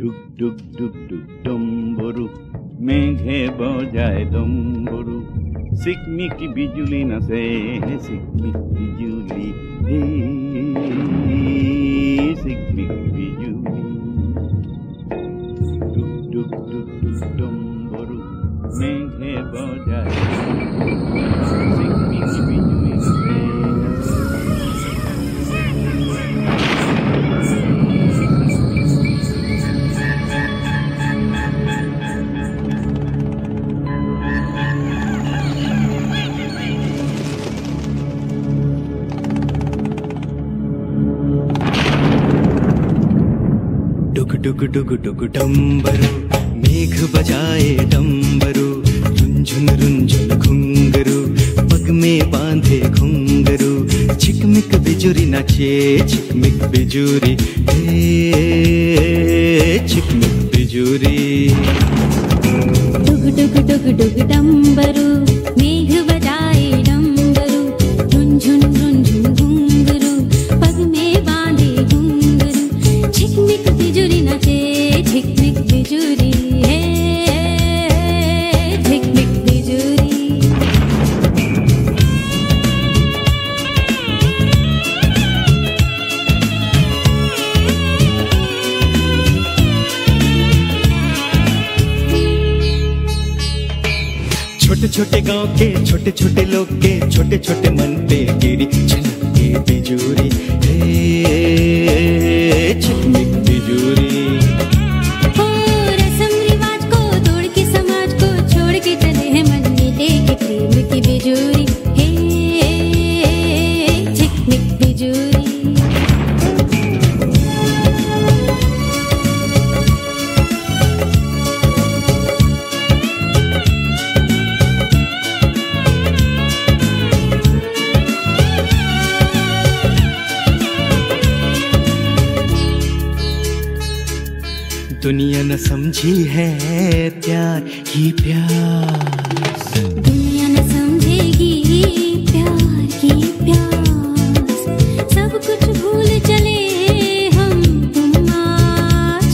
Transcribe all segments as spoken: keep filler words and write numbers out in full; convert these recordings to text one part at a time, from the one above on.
डुग डुग डुग डुग डम्बरू मेघे बजाए डम्बरू सिकमिक बिजुली नाचे है सिकमिक बिजुली हे सिकमिक बिजुली डुग डुग डुग डुग डम्बरू मेघे बजाए सिकमिक बिजुली डुग डुग डुग डम्बरू मेघ बजाए डम्बरू झुनझुन रुनझुन घुंघरू पग में बांधे घुंघरू छिकमिक बिजुरी नाचे छिकमिक बिजुरी हे छिकमिक बिजुरी डुग डुग डुग डुग डम्बरू मेघ बजाए डम्बरू झुनझुन रुनझुन घुंघरू पग में बांधे घुंघरू छिकमिक बिजुरी नाचे छिकमिक बिजुरी हे छिकमिक बिजुरी छोटे छोटे गांव के छोटे छोटे लोग के छोटे छोटे मन पे गिरी छिकमिक बिजुरी हे छिकमिक बिजुरी दुनिया न समझी है प्यार ही प्यार दुनिया न समझेगी प्यार की प्यास सब कुछ भूल चले हम तुम आज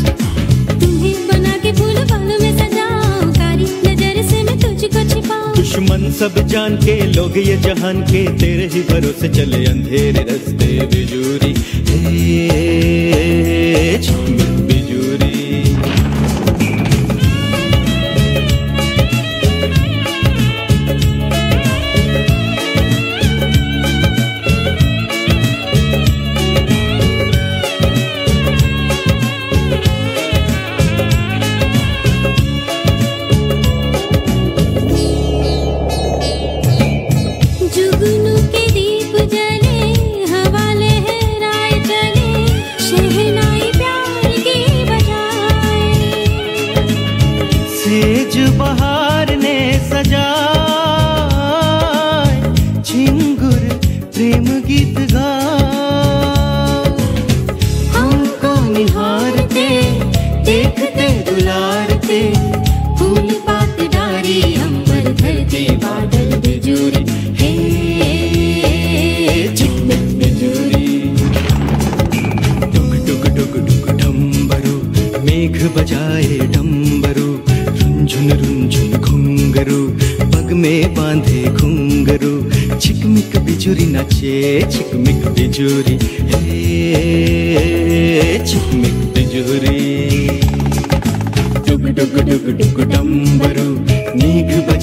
तुम्हें बना के फूल बालों में सजाओ कारी नजर से मैं तुझको छिपाऊं दुश्मन सब जान के लोग ये जहान के तेरे ही भरोसे चले अंधेरे रस्ते बिजुरी बहार ने सजाए झिंगुर प्रेम गीत गाए हमको निहारते देखते दुलारते फूल पात डारी अंबर धरती बादल बिजुरी हे छिकमिक बिजुरी डुग डुग डुग डुग डम्बरू मेघ बजाए डम्बरू झुन रुनझुन घुंघरू पग में बांधे घुंघरू छिकमिक बिजुरी नाचे छिकमिक बिजुरी हे छिकमिक बिजुरी डुग डुग डुग डुग डम्बरू मेघ